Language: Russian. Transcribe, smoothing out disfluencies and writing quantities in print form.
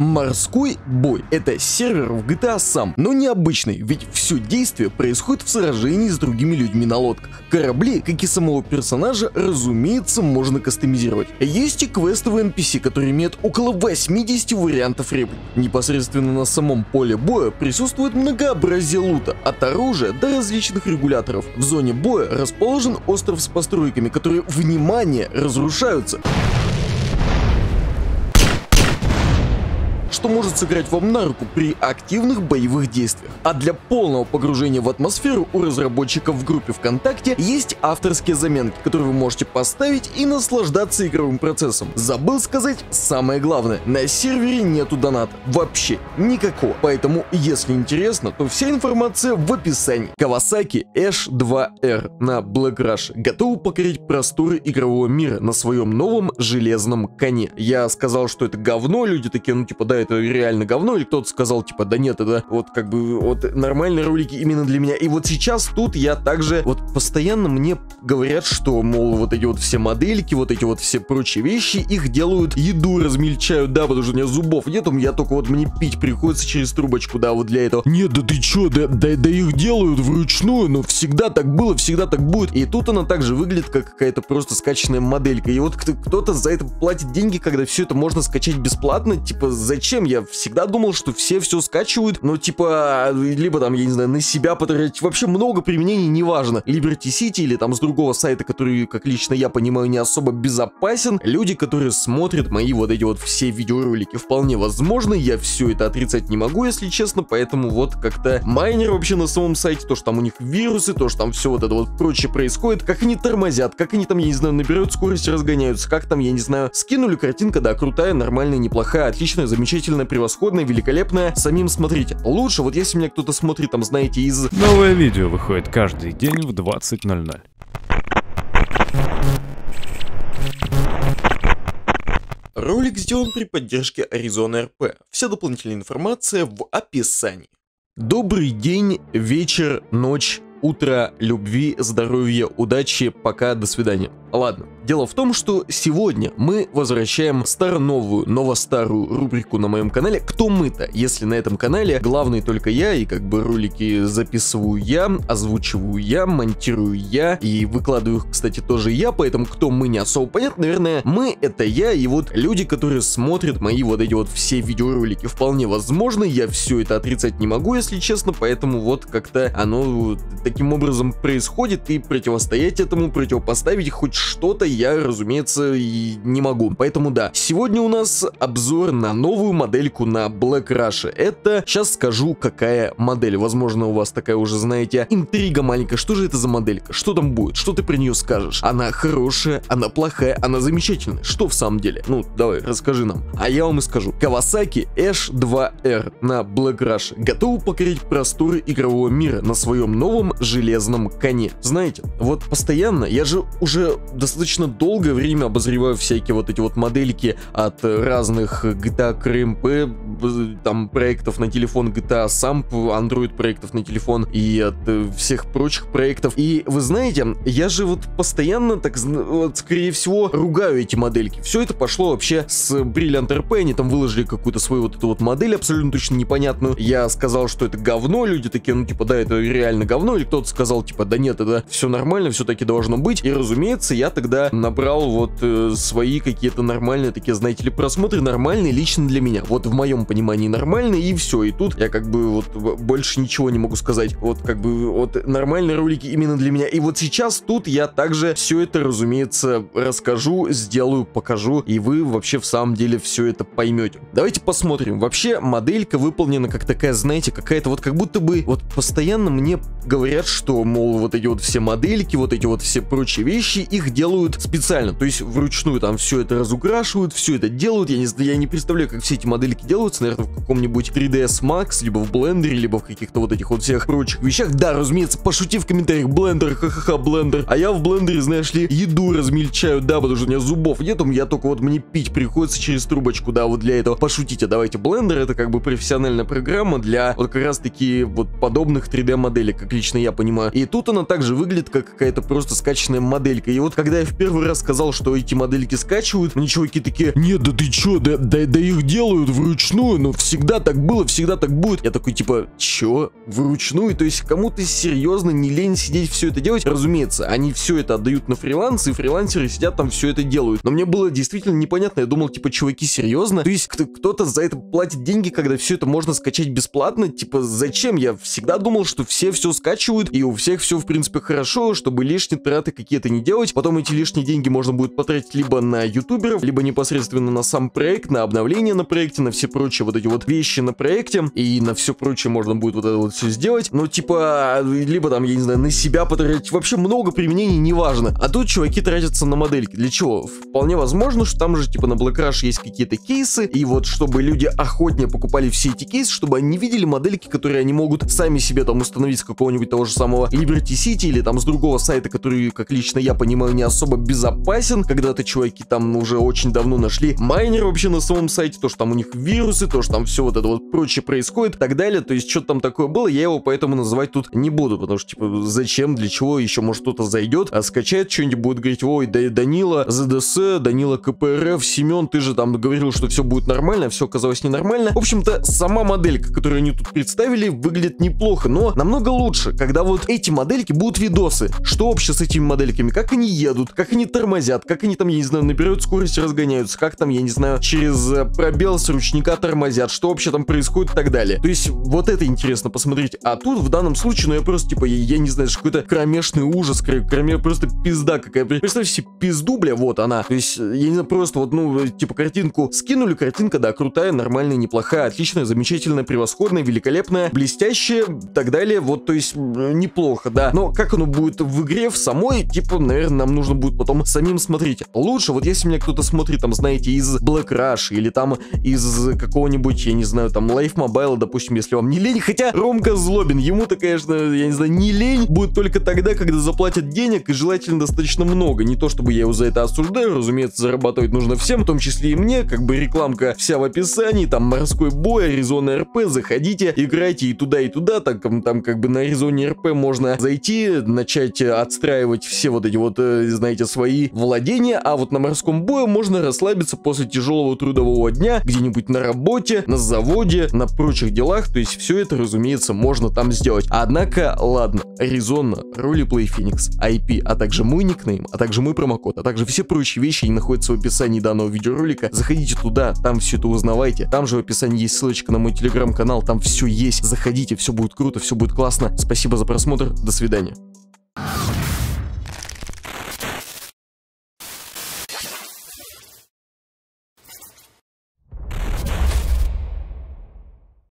Морской бой – это сервер в GTA сам, но необычный, ведь все действие происходит в сражении с другими людьми на лодках. Корабли, как и самого персонажа, разумеется, можно кастомизировать. Есть и квестовые NPC, которые имеют около 80 вариантов реплик. Непосредственно на самом поле боя присутствует многообразие лута, от оружия до различных регуляторов. В зоне боя расположен остров с постройками, которые, внимание, разрушаются, что может сыграть вам на руку при активных боевых действиях. А для полного погружения в атмосферу у разработчиков в группе ВКонтакте есть авторские заметки, которые вы можете поставить и наслаждаться игровым процессом. Забыл сказать самое главное: на сервере нету доната. Вообще никакого. Поэтому, если интересно, то вся информация в описании. Kawasaki H2R на Black Rush готова покорить просторы игрового мира на своем новом железном коне. Я сказал, что это говно, люди такие, ну типа, да, это реально говно, или кто-то сказал, типа, да нет, это вот как бы вот нормальные ролики именно для меня. И вот сейчас тут я также вот постоянно мне говорят, что, мол, вот эти вот все модельки, вот эти вот все прочие вещи, их делают, еду размельчают, да, потому что у меня зубов нету, я только вот мне пить приходится через трубочку, да, вот для этого. Нет, да ты чё, да их делают вручную, но всегда так было, всегда так будет. И тут она также выглядит как какая-то просто скачанная моделька. И вот кто-то за это платит деньги, когда все это можно скачать бесплатно, типа, зачем? Я всегда думал, что все скачивают, но типа, либо там, я не знаю, на себя потратить, вообще много применений, неважно. Liberty City или там с другого сайта, который, как лично я понимаю, не особо безопасен. Люди, которые смотрят мои вот эти вот все видеоролики, вполне возможно, я все это отрицать не могу, если честно, поэтому вот как-то майнер вообще на самом сайте, то, что там у них вирусы, то, что там все вот это вот прочее происходит, как они тормозят, как они там, я не знаю, набирают скорость, разгоняются, как там, я не знаю, скинули, картинка, да, крутая, нормальная, неплохая, отличная, замечательная, превосходная, великолепная. Самим смотрите. Лучше, вот если меня кто-то смотрит, там, знаете, из... Новое видео выходит каждый день в 20:00. Ролик сделан при поддержке Arizona RP. Вся дополнительная информация в описании. Добрый день, вечер, ночь, утро, любви, здоровья, удачи, пока, до свидания. Ладно. Дело в том, что сегодня мы возвращаем старо-новую, ново-старую рубрику на моем канале «Кто мы-то?», если на этом канале главный только я, и как бы ролики записываю я, озвучиваю я, монтирую я, и выкладываю их, кстати, тоже я, поэтому «Кто мы?» не особо понятно, наверное, «мы» — это я, и вот люди, которые смотрят мои вот эти вот все видеоролики, вполне возможно, я все это отрицать не могу, если честно, поэтому вот как-то оно таким образом происходит, и противостоять этому, противопоставить хоть что-то я, разумеется, и не могу. Поэтому да, сегодня у нас обзор на новую модельку на Black Rush. Это, сейчас скажу, какая модель. Возможно, у вас такая уже, знаете, интрига маленькая. Что же это за моделька? Что там будет? Что ты про нее скажешь? Она хорошая, она плохая, она замечательная. Что в самом деле? Ну, давай, расскажи нам. А я вам и скажу. Kawasaki H2R на Black Rush готова покорить просторы игрового мира на своем новом железном коне. Знаете, вот постоянно, я же уже достаточно долгое время обозреваю всякие вот эти вот модельки от разных GTA CRMP, там проектов на телефон, GTA CRMP, ANDROID проектов на телефон и от всех прочих проектов. И вы знаете, я же вот постоянно, так вот, скорее всего, ругаю эти модельки. Все это пошло вообще с Brilliant RP, они там выложили какую-то свою вот эту вот модель абсолютно точно непонятную. Я сказал, что это говно, люди такие, ну типа, да, это реально говно, или кто-то сказал, типа, да нет, это все нормально, все таки должно быть. И разумеется, я тогда набрал вот свои какие-то нормальные такие, знаете ли, просмотры, нормальные лично для меня, вот в моем понимании нормальные, и все, и тут я как бы вот больше ничего не могу сказать, вот как бы вот нормальные ролики именно для меня, и вот сейчас тут я также все это, разумеется, расскажу, сделаю, покажу, и вы вообще в самом деле все это поймете. Давайте посмотрим. Вообще моделька выполнена как такая, знаете, какая-то вот как будто бы вот постоянно мне говорят, что, мол, вот эти вот все модельки, вот эти вот все прочие вещи, их делают специально, то есть вручную там все это разукрашивают, все это делают. Я не представляю, как все эти модельки делаются, наверное, в каком-нибудь 3ds Max, либо в блендере, либо в каких-то вот этих вот всех прочих вещах. Да, разумеется, пошути в комментариях: блендер, ха-ха-ха, блендер. А я в блендере, знаешь ли, еду размельчаю, да, потому что у меня зубов нет, я только вот мне пить приходится через трубочку, да, вот для этого. Пошутите, давайте, блендер — это как бы профессиональная программа для вот как раз таки вот подобных 3D моделей, как лично я понимаю. И тут она также выглядит как какая-то просто скачанная моделька. И вот когда я впервые первый раз сказал, что эти модельки скачивают, мне чуваки такие: нет, да ты чё, да их делают вручную, но всегда так было, всегда так будет. Я такой типа: чё, вручную? То есть кому-то серьезно не лень сидеть все это делать? Разумеется, они все это отдают на фриланс, и фрилансеры сидят там все это делают. Но мне было действительно непонятно, я думал типа: чуваки, серьезно? То есть кто-то за это платит деньги, когда все это можно скачать бесплатно? Типа зачем? Я всегда думал, что все скачивают, и у всех все в принципе хорошо, чтобы лишние траты какие-то не делать. Потом эти лишние деньги можно будет потратить либо на ютуберов, либо непосредственно на сам проект, на обновление на проекте, на все прочие вот эти вот вещи на проекте, и на все прочее можно будет вот это вот все сделать. Но типа, либо там, я не знаю, на себя потратить. Вообще много применений, неважно. А тут чуваки тратятся на модельки. Для чего? Вполне возможно, что там же типа на Black Rush есть какие-то кейсы, и вот чтобы люди охотнее покупали все эти кейсы, чтобы они видели модельки, которые они могут сами себе там установить с какого-нибудь того же самого Liberty City или там с другого сайта, который, как лично я понимаю, не особо безопасен. Когда-то чуваки там уже очень давно нашли майнер вообще на самом сайте, то, что там у них вирусы, то, что там все вот это вот прочее происходит и так далее. То есть что-то там такое было, я его поэтому называть тут не буду, потому что типа зачем, для чего, еще может кто-то зайдет, а скачает что-нибудь, будет говорить: ой, да Данила ЗДС, Данила КПРФ, Семен, ты же там говорил, что все будет нормально, все оказалось ненормально. В общем-то, сама моделька, которую они тут представили, выглядит неплохо, но намного лучше, когда вот эти модельки будут видосы, что вообще с этими модельками, как они едут, как они тормозят, как они там, я не знаю, набирают скорость, разгоняются, как там, я не знаю, через пробел с ручника тормозят, что вообще там происходит и так далее. То есть вот это интересно посмотреть. А тут в данном случае, ну я просто типа, я не знаю, какой-то кромешный ужас, просто пизда какая. Представь себе пизду, бля, вот она. То есть, я не знаю, просто вот, ну, типа картинку скинули, картинка, да, крутая, нормальная, неплохая, отличная, замечательная, превосходная, великолепная, блестящая и так далее. Вот, то есть, неплохо, да. Но как оно будет в игре в самой, типа, наверное, нам нужно будет потом самим смотреть. Лучше, вот если меня кто-то смотрит, там, знаете, из Black Rush или там из какого-нибудь, я не знаю, там, Life Mobile, допустим, если вам не лень, хотя Ромка Злобин, ему-то, конечно, я не знаю, не лень будет только тогда, когда заплатят денег, и желательно достаточно много. Не то, чтобы я его за это осуждаю, разумеется, зарабатывать нужно всем, в том числе и мне, как бы рекламка вся в описании, там, морской бой, Arizona RP, заходите, играйте и туда, так, там, как бы на Arizona RP можно зайти, начать отстраивать все вот эти вот, знаете, свои владения, а вот на морском бою можно расслабиться после тяжелого трудового дня, где-нибудь на работе, на заводе, на прочих делах, то есть все это, разумеется, можно там сделать. Однако, ладно, Arizona, Roleplay Phoenix, IP, а также мой никнейм, а также мой промокод, а также все прочие вещи находятся в описании данного видеоролика. Заходите туда, там все это узнавайте, там же в описании есть ссылочка на мой телеграм-канал, там все есть, заходите, все будет круто, все будет классно. Спасибо за просмотр, до свидания.